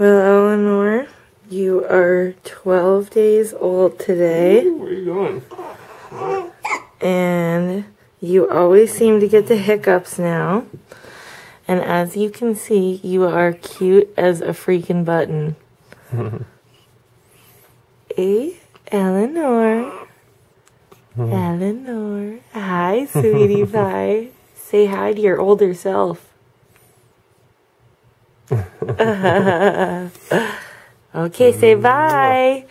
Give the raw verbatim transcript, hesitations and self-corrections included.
Well, Eleanor, you are twelve days old today. Ooh, where are you going? What? And you always seem to get the hiccups now. And as you can see, you are cute as a freaking button. Hey, Eleanor. Eleanor. Hi, sweetie pie. Say hi to your older self. Okay, say bye.